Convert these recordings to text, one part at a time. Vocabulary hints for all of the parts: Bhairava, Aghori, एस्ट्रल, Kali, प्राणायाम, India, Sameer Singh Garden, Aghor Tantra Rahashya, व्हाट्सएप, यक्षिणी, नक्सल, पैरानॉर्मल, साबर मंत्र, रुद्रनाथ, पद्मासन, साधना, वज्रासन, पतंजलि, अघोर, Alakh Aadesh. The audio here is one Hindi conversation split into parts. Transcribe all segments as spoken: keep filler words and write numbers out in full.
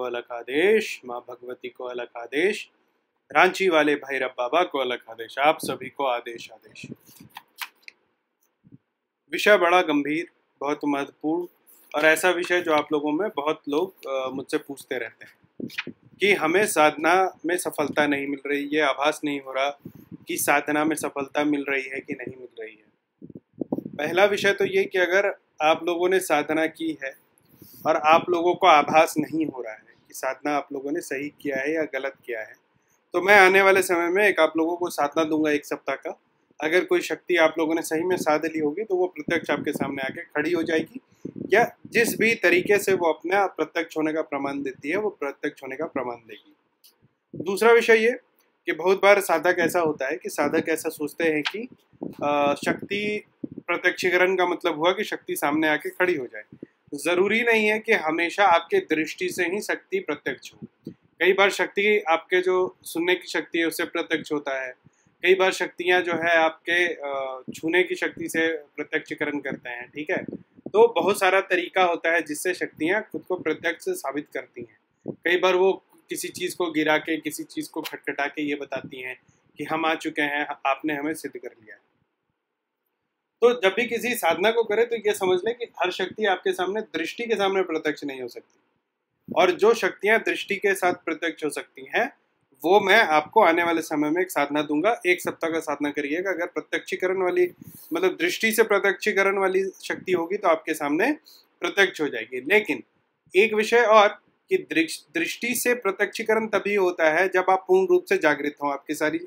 को अलख आदेश, माँ भगवती को अलख आदेश, रांची वाले भैरव बाबा को अलख आदेश, आप सभी को आदेश आदेश। विषय बड़ा गंभीर, बहुत महत्वपूर्ण और ऐसा विषय जो आप लोगों में बहुत लोग मुझसे पूछते रहते हैं कि हमें साधना में सफलता नहीं मिल रही, ये आभास नहीं हो रहा कि साधना में सफलता मिल रही है कि नहीं मिल रही है। पहला विषय तो ये कि अगर आप लोगों ने साधना की है और आप लोगों को आभास नहीं हो रहा है कि साधना आप लोगों ने सही किया है या गलत किया है, तो मैं आने वाले समय में एक आप लोगों को साधना दूंगा एक सप्ताह का। अगर कोई शक्ति आप लोगों ने सही में साध ली होगी तो वो प्रत्यक्ष आपके सामने आके खड़ी हो जाएगी, या जिस भी तरीके से वो अपना प्रत्यक्ष होने का प्रमाण देती है वो प्रत्यक्ष होने का प्रमाण देगी। दूसरा विषय ये कि बहुत बार साधक ऐसा होता है कि साधक ऐसा सोचते हैं कि आ, शक्ति प्रत्यक्षीकरण का मतलब हुआ कि शक्ति सामने आके खड़ी हो जाए। ज़रूरी नहीं है कि हमेशा आपके दृष्टि से ही शक्ति प्रत्यक्ष हो। कई बार शक्ति आपके जो सुनने की शक्ति है उससे प्रत्यक्ष होता है, कई बार शक्तियां जो है आपके छूने की शक्ति से प्रत्यक्षीकरण करते हैं, ठीक है। तो बहुत सारा तरीका होता है जिससे शक्तियां खुद को प्रत्यक्ष साबित करती हैं। कई बार वो किसी चीज़ को गिरा के, किसी चीज़ को खटखटा के ये बताती हैं कि हम आ चुके हैं, आपने हमें सिद्ध कर लिया है। तो जब भी किसी साधना को करे तो ये समझ लें कि हर शक्ति आपके सामने दृष्टि के सामने प्रत्यक्ष नहीं हो सकती, और जो शक्तियां दृष्टि के साथ प्रत्यक्ष हो सकती हैं वो मैं आपको आने वाले समय में एक साधना दूंगा, एक सप्ताह का साधना करिएगा। अगर प्रत्यक्षीकरण वाली मतलब दृष्टि से प्रत्यक्षीकरण वाली शक्ति होगी तो आपके सामने प्रत्यक्ष हो जाएगी। लेकिन एक विषय और कि दृष्टि से प्रत्यक्षीकरण तभी होता है जब आप पूर्ण रूप से जागृत हों, आपकी सारी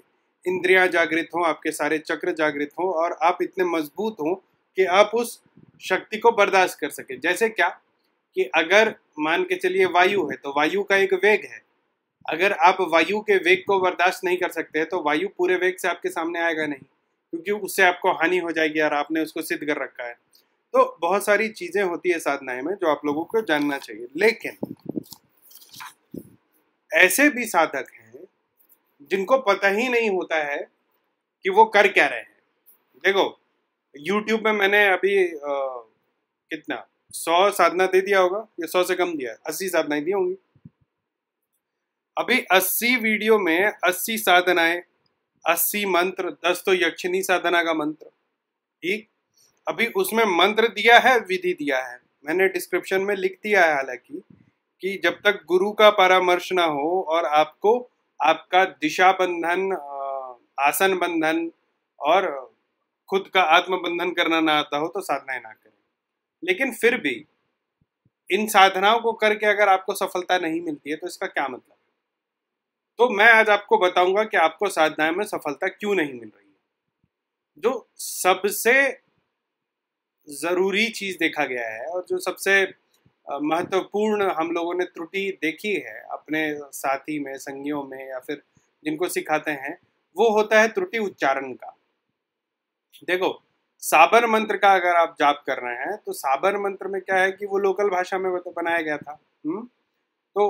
इंद्रियां जागृत हों, आपके सारे चक्र जागृत हों और आप इतने मजबूत हों कि आप उस शक्ति को बर्दाश्त कर सकें। जैसे क्या कि अगर मान के चलिए वायु है तो वायु का एक वेग है, अगर आप वायु के वेग को बर्दाश्त नहीं कर सकते तो वायु पूरे वेग से आपके सामने आएगा नहीं, क्योंकि उससे आपको हानि हो जाएगी और आपने उसको सिद्ध कर रखा है। तो बहुत सारी चीज़ें होती है साधनाएं में जो आप लोगों को जानना चाहिए। लेकिन ऐसे भी साधक हैं जिनको पता ही नहीं होता है कि वो कर क्या रहे हैं। देखो YouTube में मैंने अभी आ, कितना सौ साधना दे दिया होगा या सौ से कम दिया, अस्सी साधनाएं दी होंगी। अभी अस्सी वीडियो में अस्सी साधनाएं, अस्सी मंत्र, दस तो यक्षिणी साधना का मंत्र, ठीक। अभी उसमें मंत्र दिया है, विधि दिया है, मैंने डिस्क्रिप्शन में लिख दिया है हालांकि, कि जब तक गुरु का परामर्श ना हो और आपको आपका दिशा बंधन, आसन बंधन और खुद का आत्म बंधन करना ना आता हो तो साधनाएं ना करें। लेकिन फिर भी इन साधनाओं को करके अगर आपको सफलता नहीं मिलती है तो इसका क्या मतलब? तो मैं आज आपको बताऊंगा कि आपको साधनाएं में सफलता क्यों नहीं मिल रही है। जो सबसे ज़रूरी चीज़ देखा गया है और जो सबसे महत्वपूर्ण हम लोगों ने त्रुटि देखी है अपने साथी में, संगियों में, या फिर जिनको सिखाते हैं, वो होता है त्रुटि उच्चारण का। देखो साबर मंत्र का अगर आप जाप कर रहे हैं तो साबर मंत्र में क्या है कि वो लोकल भाषा में बनाया गया था, हुँ? तो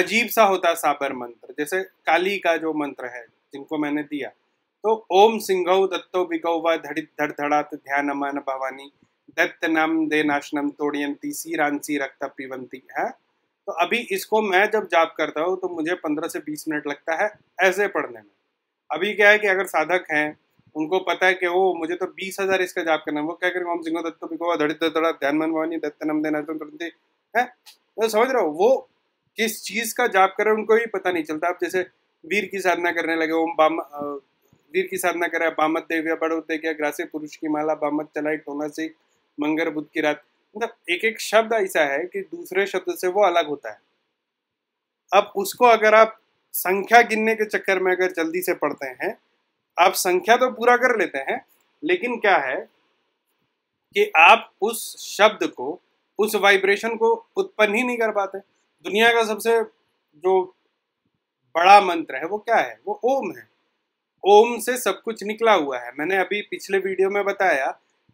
अजीब सा होता है साबर मंत्र। जैसे काली का जो मंत्र है जिनको मैंने दिया, तो ओम सिंघौ दत्तो बिकौ व धड़ित धड़धड़ात ध्यान मान भवानी दत्त नाम दे नाशनम तोड़ियंती सीरांसी रक्त पीवंती है। तो अभी इसको मैं जब जाप करता हूँ तो मुझे पंद्रह से बीस मिनट लगता है ऐसे पढ़ने में। अभी क्या है कि अगर साधक हैं उनको पता है कि वो मुझे तो बीस हज़ार इसका जाप करना है, वो क्या करेंगे? ओम सिंह दत्तो बिको धड़ित धड़ा ध्यान मन भवानी दत्त नाम दे नाशनम तोड़ियंती है। तो समझ रहे हो वो किस चीज़ का जाप कर रहे हैं उनको भी पता नहीं चलता। आप जैसे वीर की साधना करने लगे, ओम बाम वीर की साधना कर रहे हैं, बामत देव्या बड़ देव्या ग्रासे पुरुष की माला बामत चलाई टोना से मंगल बुद्ध की रात, मतलब एक एक शब्द ऐसा है कि दूसरे शब्द से वो अलग होता है। अब उसको अगर आप संख्या गिनने के चक्कर में अगर जल्दी से पढ़ते हैं, आप संख्या तो पूरा कर लेते हैं, लेकिन क्या है कि आप उस शब्द को, उस वाइब्रेशन को उत्पन्न ही नहीं कर पाते। दुनिया का सबसे जो बड़ा मंत्र है वो क्या है? वो ओम है। ओम से सब कुछ निकला हुआ है। मैंने अभी पिछले वीडियो में बताया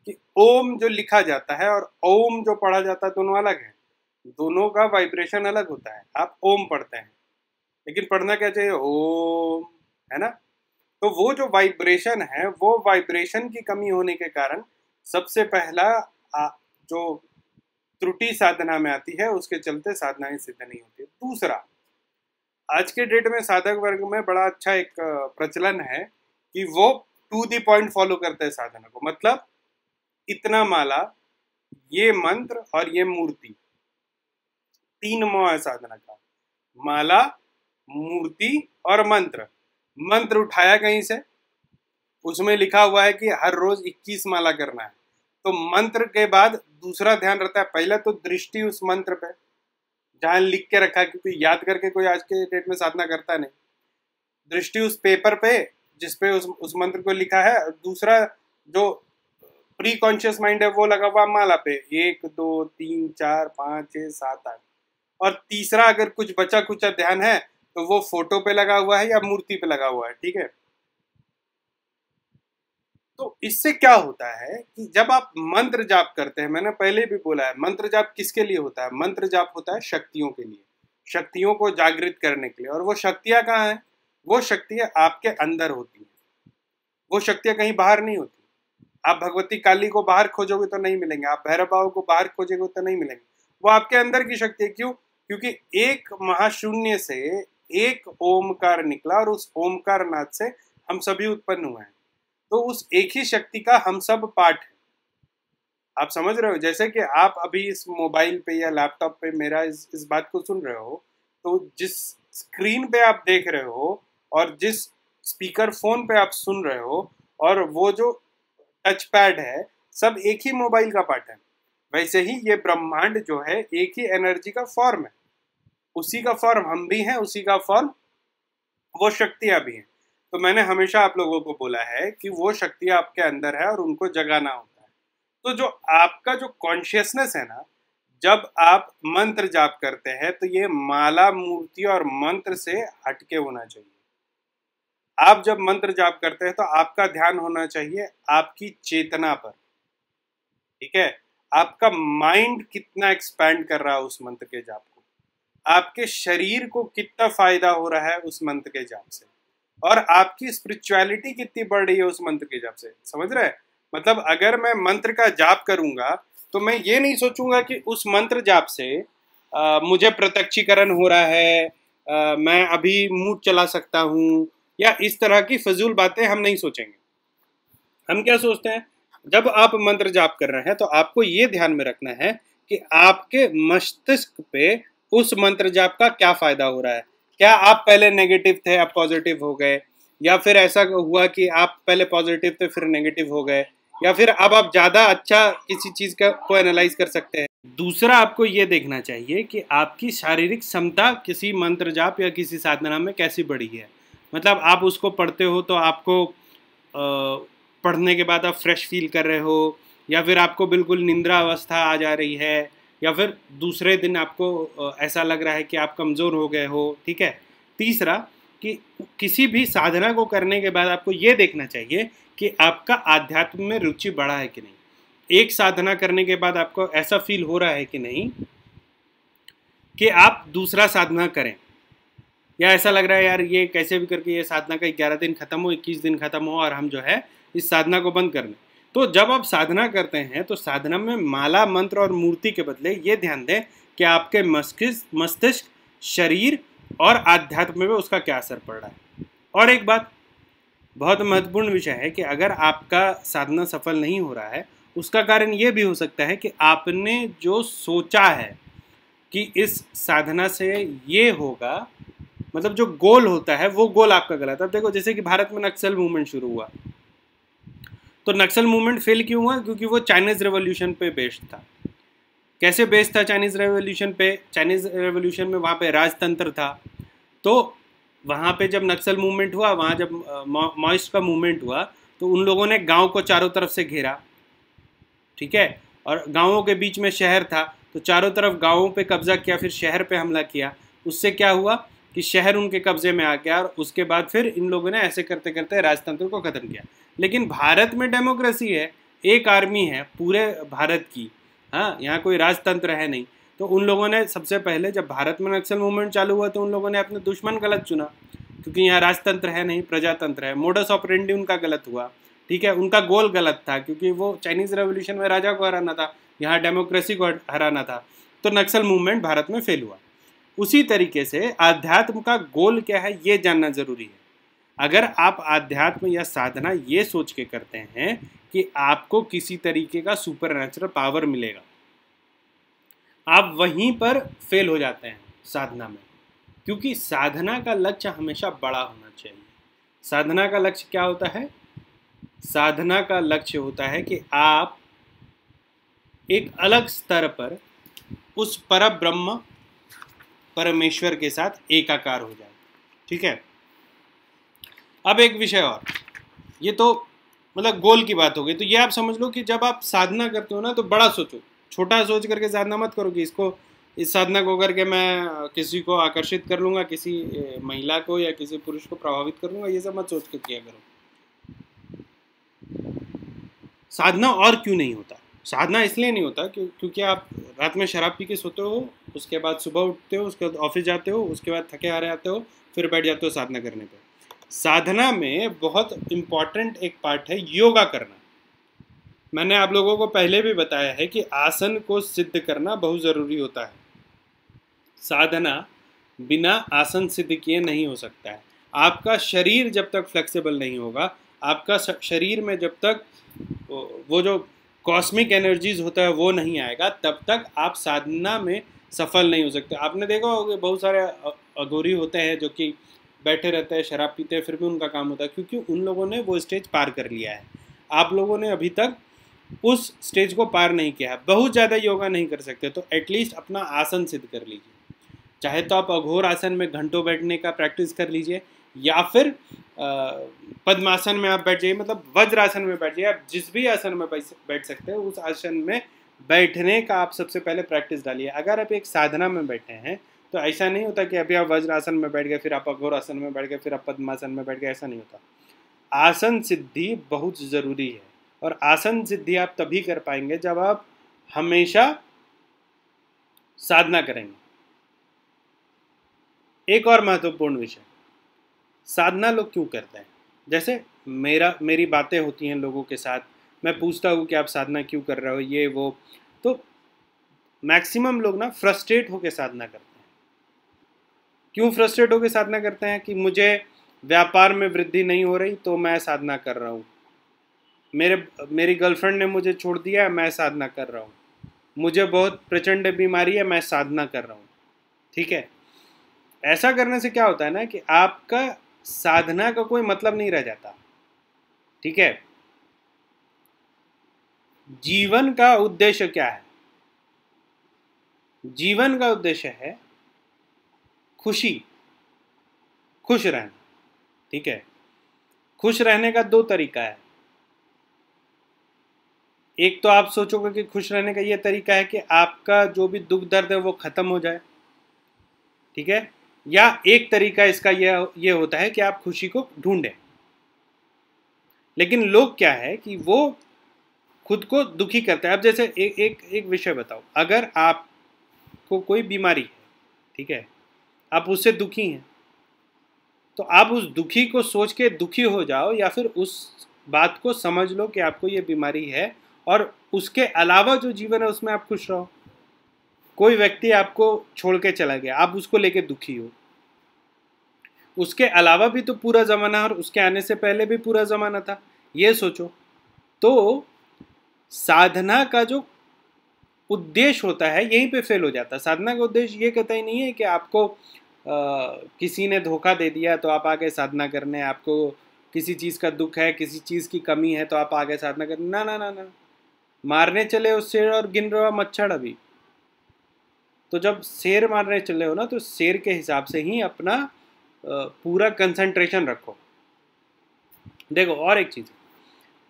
कि ओम जो लिखा जाता है और ओम जो पढ़ा जाता है दोनों अलग है, दोनों का वाइब्रेशन अलग होता है। आप ओम पढ़ते हैं लेकिन पढ़ना क्या चाहिए? ओम, है ना। तो वो जो वाइब्रेशन है वो वाइब्रेशन की कमी होने के कारण सबसे पहला आ, जो त्रुटि साधना में आती है, उसके चलते साधनाएं सिद्ध नहीं होती। दूसरा, आज के डेट में साधक वर्ग में बड़ा अच्छा एक प्रचलन है कि वो टू द पॉइंट फॉलो करते हैं साधना को, मतलब इतना माला, ये मंत्र और ये मूर्ति, तीन मोह है साधना का, माला, मूर्ति और मंत्र। मंत्र उठाया कहीं से, उसमें लिखा हुआ है कि हर रोज इक्कीस माला करना है, तो मंत्र के बाद दूसरा ध्यान रहता है, पहला तो दृष्टि उस मंत्र पे जहाँ लिख के रखा है, क्योंकि याद करके कोई आज के डेट में साधना करता नहीं, दृष्टि उस पेपर पे जिसपे उस उस मंत्र को लिखा है, दूसरा जो प्री कॉन्शियस माइंड है वो लगा हुआ माला पे, एक दो तीन चार पाँच छः सात आठ, और तीसरा अगर कुछ बचा कुचा ध्यान है तो वो फोटो पे लगा हुआ है या मूर्ति पे लगा हुआ है, ठीक है। तो इससे क्या होता है कि जब आप मंत्र जाप करते हैं, मैंने पहले भी बोला है, मंत्र जाप किसके लिए होता है? मंत्र जाप होता है शक्तियों के लिए, शक्तियों को जागृत करने के लिए। और वो शक्तियाँ कहाँ हैं? वो शक्तियाँ आपके अंदर होती हैं, वो शक्तियाँ कहीं बाहर नहीं होती। आप भगवती काली को बाहर खोजोगे तो नहीं मिलेंगे, आप भैरवबाबा को बाहर खोजोगे तो नहीं मिलेंगे, वो आपके अंदर की शक्ति है। क्यों? क्योंकि एक महाशून्य से एक ओमकार निकला और उस ओमकार नाद से हम सभी उत्पन्न हुए हैं, तो उस एक ही शक्ति का हम सब पार्ट है। आप समझ रहे हो? जैसे कि आप अभी इस मोबाइल पे या लैपटॉप पे मेरा इस, इस बात को सुन रहे हो, तो जिस स्क्रीन पे आप देख रहे हो और जिस स्पीकर फोन पे आप सुन रहे हो और वो जो टच पैड है, सब एक ही मोबाइल का पार्ट है। वैसे ही ये ब्रह्मांड जो है एक ही एनर्जी का फॉर्म है, उसी का फॉर्म हम भी हैं, उसी का फॉर्म वो शक्तियाँ भी हैं। तो मैंने हमेशा आप लोगों को बोला है कि वो शक्तियाँ आपके अंदर है और उनको जगाना होता है। तो जो आपका जो कॉन्शियसनेस है ना, जब आप मंत्र जाप करते हैं तो ये माला, मूर्ति और मंत्र से हटके होना चाहिए। आप जब मंत्र जाप करते हैं तो आपका ध्यान होना चाहिए आपकी चेतना पर, ठीक है? आपका माइंड कितना एक्सपैंड कर रहा है उस मंत्र के जाप को, आपके शरीर को कितना फायदा हो रहा है उस मंत्र के जाप से, और आपकी स्पिरिचुअलिटी कितनी बढ़ रही है उस मंत्र के जाप से। समझ रहे हैं? मतलब अगर मैं मंत्र का जाप करूंगा तो मैं ये नहीं सोचूंगा कि उस मंत्र जाप से आ, मुझे प्रत्यक्षीकरण हो रहा है, आ, मैं अभी मूड चला सकता हूँ, या इस तरह की फजूल बातें हम नहीं सोचेंगे। हम क्या सोचते हैं? जब आप मंत्र जाप कर रहे हैं तो आपको ये ध्यान में रखना है कि आपके मस्तिष्क पे उस मंत्र जाप का क्या फायदा हो रहा है। क्या आप पहले नेगेटिव थे, आप पॉजिटिव हो गए, या फिर ऐसा हुआ कि आप पहले पॉजिटिव थे फिर नेगेटिव हो गए, या फिर अब आप ज़्यादा अच्छा किसी चीज़ का को एनालाइज कर सकते हैं। दूसरा, आपको ये देखना चाहिए कि आपकी शारीरिक क्षमता किसी मंत्र जाप या किसी साधना में कैसी बढ़ी है। मतलब आप उसको पढ़ते हो तो आपको पढ़ने के बाद आप फ्रेश फील कर रहे हो, या फिर आपको बिल्कुल निंद्रा अवस्था आ जा रही है, या फिर दूसरे दिन आपको ऐसा लग रहा है कि आप कमज़ोर हो गए हो, ठीक है। तीसरा, कि किसी भी साधना को करने के बाद आपको ये देखना चाहिए कि आपका आध्यात्म में रुचि बढ़ा है कि नहीं। एक साधना करने के बाद आपको ऐसा फील हो रहा है कि नहीं कि आप दूसरा साधना करें, या ऐसा लग रहा है यार ये कैसे भी करके ये साधना का ग्यारह दिन खत्म हो, इक्कीस दिन खत्म हो और हम जो है इस साधना को बंद कर लें। तो जब आप साधना करते हैं तो साधना में माला, मंत्र और मूर्ति के बदले ये ध्यान दें कि आपके मस्तिष्क मस्तिष्क शरीर और आध्यात्म में उसका क्या असर पड़ रहा है। और एक बात बहुत महत्वपूर्ण विषय है कि अगर आपका साधना सफल नहीं हो रहा है, उसका कारण ये भी हो सकता है कि आपने जो सोचा है कि इस साधना से ये होगा, मतलब जो गोल होता है वो गोल आपका गलत है। अब देखो, जैसे कि भारत में नक्सल मूवमेंट शुरू हुआ, तो नक्सल मूवमेंट फेल क्यों हुआ? क्योंकि वो चाइनीज़ रेवोल्यूशन पे बेस्ड था। कैसे बेस्ड था? चाइनीज़ रेवोल्यूशन पे चाइनीज़ रेवोल्यूशन में वहाँ पे राजतंत्र था, तो वहाँ पे जब नक्सल मूवमेंट हुआ, वहाँ जब मॉइस्ट का मूवमेंट हुआ, तो उन लोगों ने गाँव को चारों तरफ से घेरा, ठीक है, और गाँवों के बीच में शहर था, तो चारों तरफ गाँवों पर कब्जा किया, फिर शहर पर हमला किया। उससे क्या हुआ कि शहर उनके कब्जे में आ गया, और उसके बाद फिर इन लोगों ने ऐसे करते करते राजतंत्र को ख़त्म किया। लेकिन भारत में डेमोक्रेसी है, एक आर्मी है पूरे भारत की, हाँ, यहाँ कोई राजतंत्र है नहीं। तो उन लोगों ने सबसे पहले जब भारत में नक्सल मूवमेंट चालू हुआ तो उन लोगों ने अपने दुश्मन गलत चुना, क्योंकि यहाँ राजतंत्र है नहीं, प्रजातंत्र है। मोडस ऑपरेंडी उनका गलत हुआ, ठीक है, उनका गोल गलत था, क्योंकि वो चाइनीज़ रेवोल्यूशन में राजा को हराना था, यहाँ डेमोक्रेसी को हराना था, तो नक्सल मूवमेंट भारत में फेल हुआ। उसी तरीके से आध्यात्म का गोल क्या है ये जानना जरूरी है। अगर आप आध्यात्म या साधना ये सोच के करते हैं कि आपको किसी तरीके का सुपरनैचुरल पावर मिलेगा, आप वहीं पर फेल हो जाते हैं साधना में, क्योंकि साधना का लक्ष्य हमेशा बड़ा होना चाहिए। साधना का लक्ष्य क्या होता है? साधना का लक्ष्य होता है कि आप एक अलग स्तर पर उस परब्रह्म परमेश्वर के साथ एकाकार हो जाए। ठीक है, अब एक विषय और, ये तो मतलब गोल की बात हो गई। तो ये आप समझ लो कि जब आप साधना करते हो ना तो बड़ा सोचो, छोटा सोच करके साधना मत करो कि इसको इस साधना को करके मैं किसी को आकर्षित कर लूँगा, किसी महिला को या किसी पुरुष को प्रभावित कर लूँगा, ये सब मत सोच के किया करो। साधना और क्यों नहीं होता? साधना इसलिए नहीं होता क्यों क्योंकि आप रात में शराब पी के सोते हो, उसके बाद सुबह उठते हो, उसके बाद ऑफिस जाते हो, उसके बाद थके हारे आते हो, फिर बैठ जाते हो साधना करने पे। साधना में बहुत इम्पॉर्टेंट एक पार्ट है योगा करना। मैंने आप लोगों को पहले भी बताया है कि आसन को सिद्ध करना बहुत ज़रूरी होता है। साधना बिना आसन सिद्ध किए नहीं हो सकता है। आपका शरीर जब तक फ्लेक्सिबल नहीं होगा, आपका शरीर में जब तक वो जो कॉस्मिक एनर्जीज होता है वो नहीं आएगा, तब तक आप साधना में सफल नहीं हो सकते। आपने देखा होगा बहुत सारे अघोरी होते हैं जो कि बैठे रहते हैं, शराब पीते हैं, फिर भी उनका काम होता है, क्योंकि उन लोगों ने वो स्टेज पार कर लिया है। आप लोगों ने अभी तक उस स्टेज को पार नहीं किया है। बहुत ज़्यादा योगा नहीं कर सकते, तो एटलीस्ट अपना आसन सिद्ध कर लीजिए। चाहे तो आप अघोर आसन में घंटों बैठने का प्रैक्टिस कर लीजिए, या फिर पद्मासन में आप बैठ जाइए, मतलब वज्रासन में बैठ जाइए। आप जिस भी आसन में बैठ सकते हैं उस आसन में बैठने का आप सबसे पहले प्रैक्टिस डालिए। अगर आप एक साधना में बैठे हैं तो ऐसा नहीं होता कि अभी आप वज्रासन में बैठ गए, फिर आप अघोर आसन में बैठ गए, फिर आप पद्मासन में बैठ गए, ऐसा नहीं होता। आसन सिद्धि बहुत ज़रूरी है, और आसन सिद्धि आप तभी कर पाएंगे जब आप हमेशा साधना करेंगे। एक और महत्वपूर्ण विषय, साधना लोग क्यों करते हैं? जैसे मेरा मेरी बातें होती हैं लोगों के साथ, मैं पूछता हूँ कि आप साधना क्यों कर रहे हो, ये वो, तो मैक्सिमम लोग ना फ्रस्ट्रेट होकर साधना करते हैं। क्यों फ्रस्ट्रेट होकर साधना करते हैं? कि मुझे व्यापार में वृद्धि नहीं हो रही तो मैं साधना कर रहा हूँ, मेरे मेरी गर्लफ्रेंड ने मुझे छोड़ दिया है मैं साधना कर रहा हूँ, मुझे बहुत प्रचंड बीमारी है मैं साधना कर रहा हूँ। ठीक है, ऐसा करने से क्या होता है ना कि आपका साधना का कोई मतलब नहीं रह जाता। ठीक है, जीवन का उद्देश्य क्या है? जीवन का उद्देश्य है खुशी, खुश रहना। ठीक है, खुश रहने का दो तरीका है। एक तो आप सोचोगे कि खुश रहने का ये तरीका है कि आपका जो भी दुख दर्द है वो खत्म हो जाए, ठीक है, या एक तरीका इसका ये ये होता है कि आप खुशी को ढूंढें। लेकिन लोग क्या है कि वो खुद को दुखी करते हैं। अब जैसे एक एक एक विषय बताओ, अगर आपको कोई बीमारी है, ठीक है, आप उससे दुखी हैं, तो आप उस दुखी को सोच के दुखी हो जाओ, या फिर उस बात को समझ लो कि आपको ये बीमारी है, और उसके अलावा जो जीवन है उसमें आप खुश रहो। कोई व्यक्ति आपको छोड़ के चला गया, आप उसको लेके दुखी हो, उसके अलावा भी तो पूरा ज़माना, और उसके आने से पहले भी पूरा ज़माना था, ये सोचो। तो साधना का जो उद्देश्य होता है यहीं पे फेल हो जाता है। साधना का उद्देश्य ये कहता ही नहीं है कि आपको आ, किसी ने धोखा दे दिया तो आप आगे साधना करने, आपको किसी चीज़ का दुख है, किसी चीज़ की कमी है तो आप आगे साधना करने, ना ना ना ना मारने चले उस शेर और गिन रहा मच्छर। अभी तो जब शेर मारने चले हो ना तो शेर के हिसाब से ही अपना पूरा कंसंट्रेशन रखो। देखो और एक चीज़,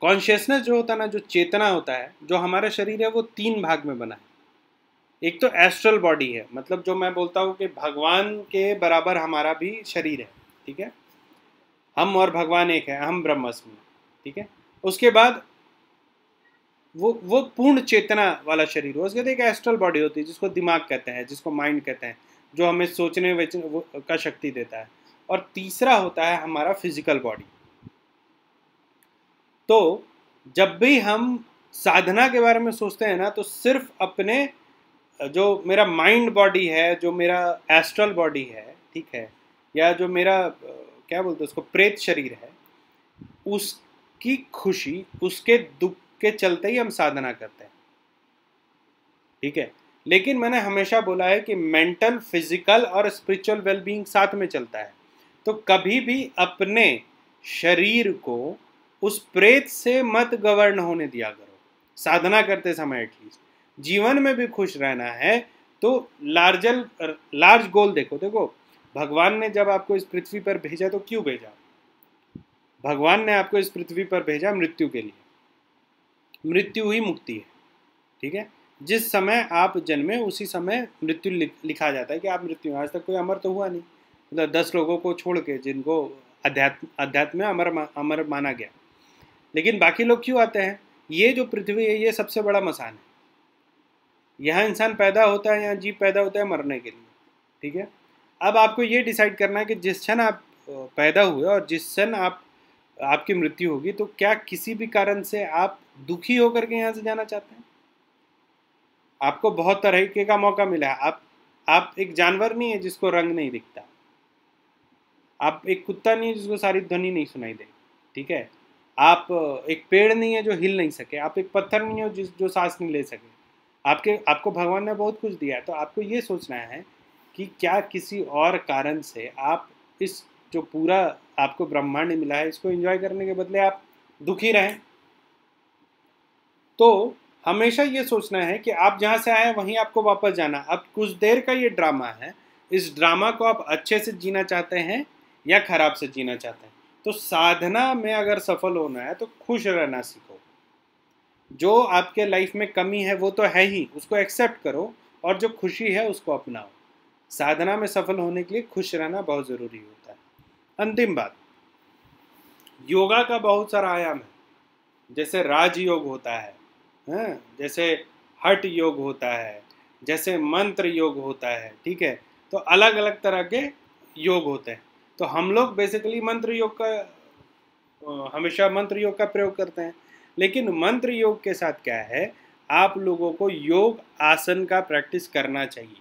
कॉन्शियसनेस जो होता है ना, जो चेतना होता है, जो हमारा शरीर है, वो तीन भाग में बना है। एक तो एस्ट्रल बॉडी है, मतलब जो मैं बोलता हूँ कि भगवान के बराबर हमारा भी शरीर है, ठीक है, हम और भगवान एक है, हम ब्रह्मास्मि, ठीक है। उसके बाद वो वो पूर्ण चेतना वाला शरीर हो, उसके बाद एक एस्ट्रल बॉडी होती है जिसको दिमाग कहते हैं, जिसको माइंड कहते हैं, जो हमें सोचने वचने का शक्ति देता है, और तीसरा होता है हमारा फिजिकल बॉडी। तो जब भी हम साधना के बारे में सोचते हैं ना तो सिर्फ अपने जो मेरा माइंड बॉडी है, जो मेरा एस्ट्रल बॉडी है, ठीक है, या जो मेरा क्या बोलते हैं उसको प्रेत शरीर है, उसकी खुशी उसके दुख के चलते ही हम साधना करते हैं, ठीक है। लेकिन मैंने हमेशा बोला है कि मेंटल, फिजिकल और स्पिरिचुअल वेलबींग साथ में चलता है। तो कभी भी अपने शरीर को उस प्रेत से मत गवर्न होने दिया करो, साधना करते समय एटलीस्ट। जीवन में भी खुश रहना है तो लार्जल लार्ज गोल देखो। देखो, भगवान ने जब आपको इस पृथ्वी पर भेजा तो क्यों भेजा? भगवान ने आपको इस पृथ्वी पर भेजा मृत्यु के लिए। मृत्यु ही मुक्ति है, ठीक है। जिस समय आप जन्मे उसी समय मृत्यु लिखा जाता है कि आप मृत्यु। आज तक कोई अमर तो हुआ नहीं, मतलब दस लोगों को छोड़ के जिनको अध्यात्म अध्यात्म में अमर अमर माना गया। लेकिन बाकी लोग क्यों आते हैं? ये जो पृथ्वी है ये सबसे बड़ा मसान है। यहाँ इंसान पैदा होता है, यहाँ जीव पैदा होता है मरने के लिए, ठीक है। अब आपको ये डिसाइड करना है कि जिस क्षण आप पैदा हुए और जिस क्षण आप आपकी मृत्यु होगी, तो क्या किसी भी कारण से आप दुखी होकर के यहाँ से जाना चाहते हैं? आपको बहुत तरीके का मौका मिला है। आप आप एक जानवर नहीं है जिसको रंग नहीं दिखता, आप एक कुत्ता नहीं है जिसको सारी ध्वनि नहीं सुनाई दे, ठीक है। आप एक पेड़ नहीं है जो हिल नहीं सके, आप एक पत्थर नहीं हो जिस जो सांस नहीं ले सके। आपके आपको भगवान ने बहुत कुछ दिया है, तो आपको ये सोचना है कि क्या किसी और कारण से आप इस जो पूरा आपको ब्रह्मांड मिला है इसको एंजॉय करने के बदले आप दुखी रहें। तो हमेशा ये सोचना है कि आप जहाँ से आए वहीं आपको वापस जाना। अब कुछ देर का ये ड्रामा है, इस ड्रामा को आप अच्छे से जीना चाहते हैं या खराब से जीना चाहते हैं। तो साधना में अगर सफल होना है तो खुश रहना सीखो। जो आपके लाइफ में कमी है वो तो है ही, उसको एक्सेप्ट करो, और जो खुशी है उसको अपनाओ। साधना में सफल होने के लिए खुश रहना बहुत ज़रूरी होता है। अंतिम बात, योगा का बहुत सारा आयाम है। जैसे राज योग होता है, हाँ, जैसे हठ योग होता है, जैसे मंत्र योग होता है, ठीक है। तो अलग अलग तरह के योग होते हैं। तो हम लोग बेसिकली मंत्र योग का हमेशा मंत्र योग का प्रयोग करते हैं। लेकिन मंत्र योग के साथ क्या है, आप लोगों को योग आसन का प्रैक्टिस करना चाहिए,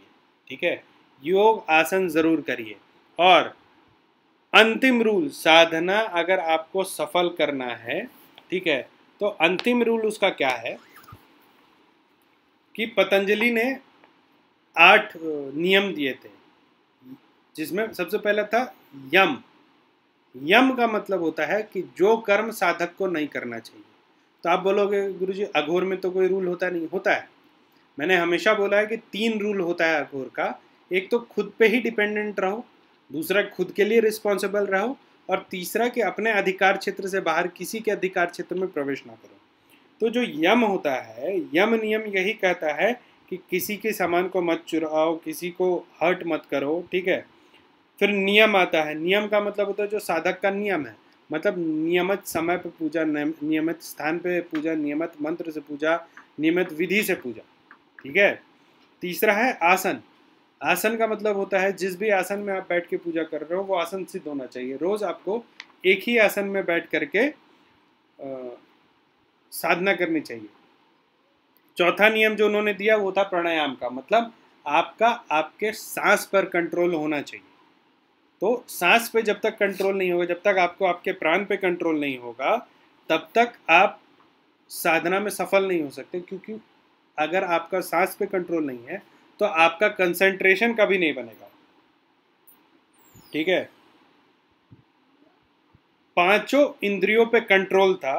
ठीक है। योग आसन ज़रूर करिए। और अंतिम रूल, साधना अगर आपको सफल करना है, ठीक है, तो अंतिम रूल उसका क्या है कि पतंजलि ने आठ नियम दिए थे, जिसमें सबसे पहला था यम। यम का मतलब होता है कि जो कर्म साधक को नहीं करना चाहिए। तो आप बोलोगे गुरुजी अघोर में तो कोई रूल होता नहीं, होता है। मैंने हमेशा बोला है कि तीन रूल होता है अघोर का। एक तो खुद पे ही डिपेंडेंट रहो, दूसरा खुद के लिए रिस्पॉन्सिबल रहो, और तीसरा कि अपने अधिकार क्षेत्र से बाहर किसी के अधिकार क्षेत्र में प्रवेश ना करो। तो जो यम होता है, यम नियम यही कहता है कि किसी के सामान को मत चुराओ, किसी को हर्ट मत करो, ठीक है। फिर नियम आता है। नियम का मतलब होता है जो साधक का नियम है, मतलब नियमित समय पर पूजा, नियमित स्थान पे पूजा, नियमित मंत्र से पूजा, नियमित विधि से पूजा, ठीक है। तीसरा है आसन। आसन का मतलब होता है जिस भी आसन में आप बैठ के पूजा कर रहे हो वो आसन सिद्ध होना चाहिए। रोज आपको एक ही आसन में बैठ करके आ, साधना करनी चाहिए। चौथा नियम जो उन्होंने दिया वो था प्राणायाम का, मतलब आपका आपके सांस पर कंट्रोल होना चाहिए। तो सांस पे जब तक कंट्रोल नहीं होगा, जब तक आपको आपके प्राण पे कंट्रोल नहीं होगा, तब तक आप साधना में सफल नहीं हो सकते। क्योंकि अगर आपका सांस पे कंट्रोल नहीं है तो आपका कंसंट्रेशन कभी नहीं बनेगा, ठीक है। पांचों इंद्रियों पे कंट्रोल था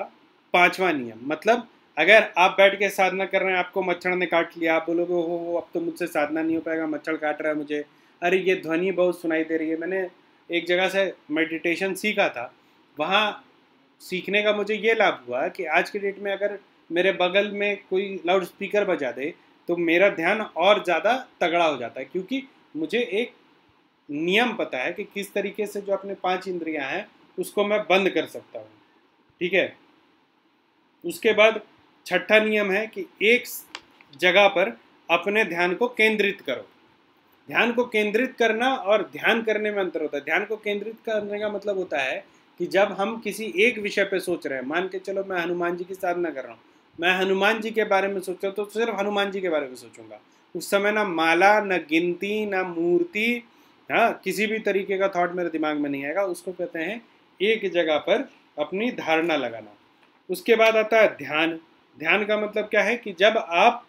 पांचवा नियम। मतलब अगर आप बैठ के साधना कर रहे हैं, आपको मच्छर ने काट लिया, आप बोलोगे हो हो अब तो मुझसे साधना नहीं हो पाएगा, मच्छर काट रहा है मुझे, अरे ये ध्वनि बहुत सुनाई दे रही है। मैंने एक जगह से मेडिटेशन सीखा था, वहाँ सीखने का मुझे ये लाभ हुआ कि आज के डेट में अगर मेरे बगल में कोई लाउड स्पीकर बजा दे तो मेरा ध्यान और ज़्यादा तगड़ा हो जाता है, क्योंकि मुझे एक नियम पता है कि किस तरीके से जो अपने पांच इंद्रियां हैं उसको मैं बंद कर सकता हूँ, ठीक है। उसके बाद छठा नियम है कि एक जगह पर अपने ध्यान को केंद्रित करो। ध्यान को केंद्रित करना और ध्यान करने में अंतर होता है। ध्यान को केंद्रित करने का मतलब होता है कि जब हम किसी एक विषय पर सोच रहे हैं, मान के चलो मैं हनुमान जी की साधना कर रहा हूँ, मैं हनुमान जी के बारे में सोचता तो सिर्फ हनुमान जी के बारे में सोचूंगा। उस समय ना माला, ना गिनती, ना मूर्ति, हाँ किसी भी तरीके का थॉट मेरे दिमाग में नहीं आएगा। उसको कहते हैं एक जगह पर अपनी धारणा लगाना। उसके बाद आता है ध्यान। ध्यान का मतलब क्या है कि जब आप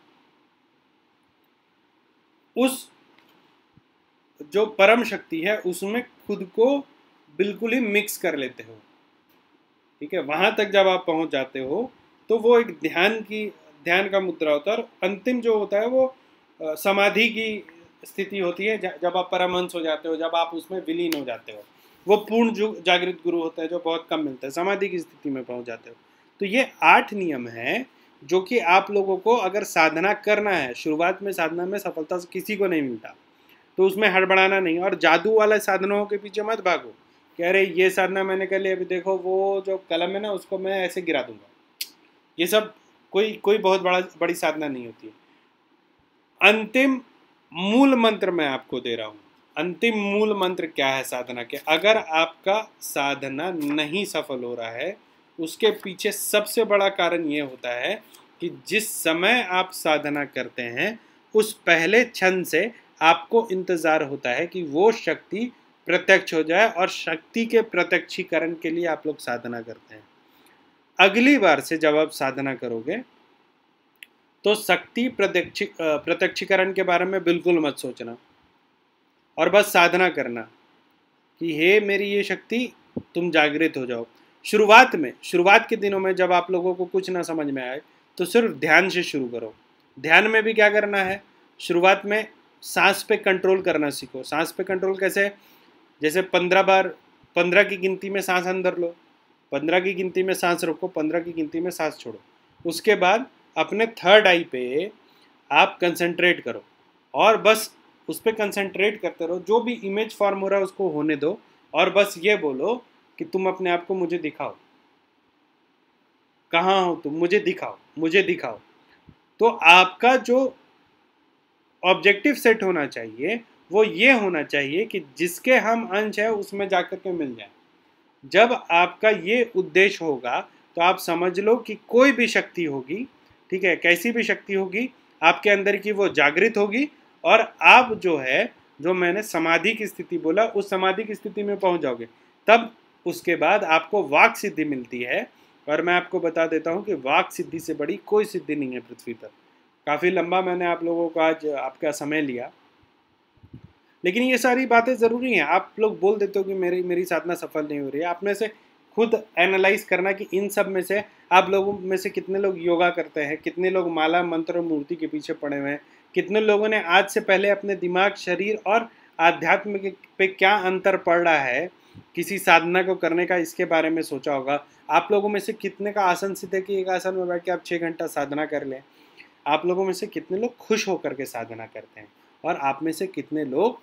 उस जो परम शक्ति है उसमें खुद को बिल्कुल ही मिक्स कर लेते हो, ठीक है, वहां तक जब आप पहुंच जाते हो तो वो एक ध्यान की ध्यान का मुद्रा होता है। और अंतिम जो होता है वो समाधि की स्थिति होती है, जब आप परमहंस हो जाते हो, जब आप उसमें विलीन हो जाते हो। वो पूर्ण जो जागृत गुरु होता है जो बहुत कम मिलता है, समाधि की स्थिति में पहुंच जाते हो। तो ये आठ नियम हैं जो कि आप लोगों को अगर साधना करना है, शुरुआत में साधना में सफलता किसी को नहीं मिलता, तो उसमें हड़बड़ाना नहीं और जादू वाले साधनों के पीछे मत भागो। कह रहे ये साधना मैंने कर ली, अभी देखो वो जो कलम है ना उसको मैं ऐसे गिरा दूंगा, ये सब कोई कोई बहुत बड़ा बड़ी साधना नहीं होती है। अंतिम मूल मंत्र मैं आपको दे रहा हूँ। अंतिम मूल मंत्र क्या है साधना के? अगर आपका साधना नहीं सफल हो रहा है उसके पीछे सबसे बड़ा कारण ये होता है कि जिस समय आप साधना करते हैं उस पहले क्षण से आपको इंतज़ार होता है कि वो शक्ति प्रत्यक्ष हो जाए, और शक्ति के प्रत्यक्षीकरण के लिए आप लोग साधना करते हैं। अगली बार से जब आप साधना करोगे तो शक्ति प्रत्यक्ष प्रत्यक्षीकरण के बारे में बिल्कुल मत सोचना और बस साधना करना कि हे मेरी ये शक्ति, तुम जागृत हो जाओ। शुरुआत में, शुरुआत के दिनों में जब आप लोगों को कुछ ना समझ में आए तो सिर्फ ध्यान से शुरू करो। ध्यान में भी क्या करना है, शुरुआत में सांस पे कंट्रोल करना सीखो। सांस पे कंट्रोल कैसे? जैसे पंद्रह बार, पंद्रह की गिनती में सांस अंदर लो, पंद्रह की गिनती में सांस रोको, पंद्रह की गिनती में सांस छोड़ो। उसके बाद अपने थर्ड आई पे आप कंसंट्रेट करो और बस उस पर कंसंट्रेट करते रहो। जो भी इमेज फॉर्म हो रहा है उसको होने दो और बस ये बोलो कि तुम अपने आप को मुझे दिखाओ, कहाँ हो तुम, मुझे दिखाओ, मुझे दिखाओ। तो आपका जो ऑब्जेक्टिव सेट होना चाहिए वो ये होना चाहिए कि जिसके हम अंश है उसमें जाकर के मिल जाए। जब आपका ये उद्देश्य होगा तो आप समझ लो कि कोई भी शक्ति होगी, ठीक है, कैसी भी शक्ति होगी आपके अंदर की, वो जागृत होगी और आप जो है, जो मैंने समाधि की स्थिति बोला, उस समाधि की स्थिति में पहुंच जाओगे। तब उसके बाद आपको वाक सिद्धि मिलती है। और मैं आपको बता देता हूँ कि वाक सिद्धि से बड़ी कोई सिद्धि नहीं है पृथ्वी पर। काफ़ी लंबा मैंने आप लोगों का आज आपका समय लिया, लेकिन ये सारी बातें ज़रूरी हैं। आप लोग बोल देते हो कि मेरी मेरी साधना सफल नहीं हो रही है। आप में से खुद एनालाइज करना कि इन सब में से आप लोगों में से कितने लोग योगा करते हैं, कितने लोग माला, मंत्र और मूर्ति के पीछे पड़े हुए हैं, कितने लोगों ने आज से पहले अपने दिमाग, शरीर और आध्यात्म के पे क्या अंतर पड़ रहा है, किसी साधना को करने का इसके बारे में सोचा होगा। आप लोगों में से कितने का आसन सीधा कि एक आसन में बैठ के आप छः घंटा साधना कर लें। आप लोगों में से कितने लोग खुश होकर के साधना करते हैं, और आप में से कितने लोग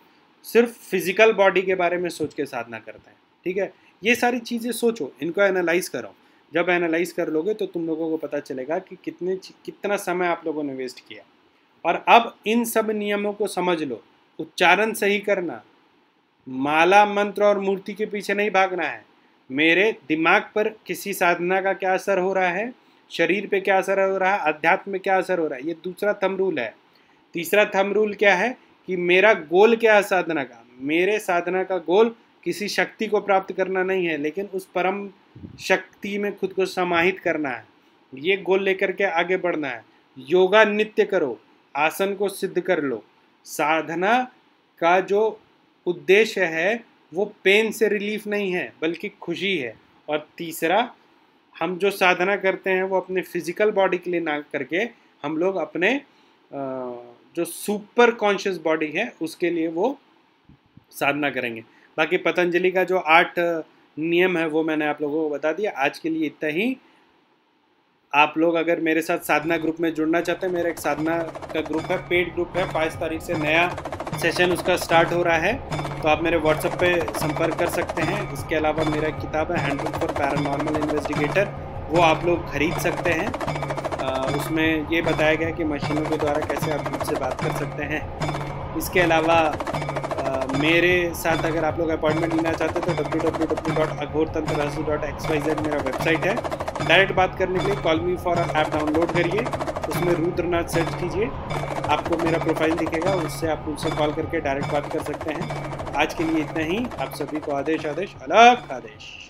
सिर्फ फिजिकल बॉडी के बारे में सोच के साधना करते हैं, ठीक है। ये सारी चीज़ें सोचो, इनको एनालाइज करो। जब एनालाइज कर लोगे तो तुम लोगों को पता चलेगा कि कितने कितना समय आप लोगों ने वेस्ट किया। और अब इन सब नियमों को समझ लो। उच्चारण सही करना, माला, मंत्र और मूर्ति के पीछे नहीं भागना है। मेरे दिमाग पर किसी साधना का क्या असर हो रहा है, शरीर पे क्या असर हो रहा है, अध्यात्म में क्या असर हो रहा है, ये दूसरा थंब रूल है। तीसरा थंब रूल क्या है कि मेरा गोल क्या है साधना का? मेरे साधना का गोल किसी शक्ति को प्राप्त करना नहीं है, लेकिन उस परम शक्ति में खुद को समाहित करना है। ये गोल लेकर के आगे बढ़ना है। योगा नित्य करो, आसन को सिद्ध कर लो। साधना का जो उद्देश्य है वो पेन से रिलीफ नहीं है बल्कि खुशी है। और तीसरा, हम जो साधना करते हैं वो अपने फिजिकल बॉडी के लिए ना करके हम लोग अपने जो सुपर कॉन्शियस बॉडी है उसके लिए वो साधना करेंगे। बाकी पतंजलि का जो आठ नियम है वो मैंने आप लोगों को बता दिया। आज के लिए इतना ही। आप लोग अगर मेरे साथ साधना ग्रुप में जुड़ना चाहते हैं, मेरा एक साधना का ग्रुप है, पेड ग्रुप है। पाँच तारीख से नया सेशन उसका स्टार्ट हो रहा है, तो आप मेरे व्हाट्सएप पे संपर्क कर सकते हैं। इसके अलावा मेरा किताब है हैंडबुक फॉर पैरानॉर्मल इन्वेस्टिगेटर, वो आप लोग खरीद सकते हैं। आ, उसमें ये बताया गया कि मशीनों के द्वारा कैसे आप मुझसे बात कर सकते हैं। इसके अलावा आ, मेरे साथ अगर आप लोग अपॉइंटमेंट लेना चाहते हैं तो W W W dot अघोर Tantra Rahasya dot X Y Z मेरा वेबसाइट है। डायरेक्ट बात करने के लिए call me for app download करिए, उसमें रुद्रनाथ सर्च कीजिए, आपको मेरा प्रोफाइल दिखेगा, उससे आप उनसे कॉल करके डायरेक्ट बात कर सकते हैं। आज के लिए इतना ही। आप सभी को आदेश आदेश अलख आदेश।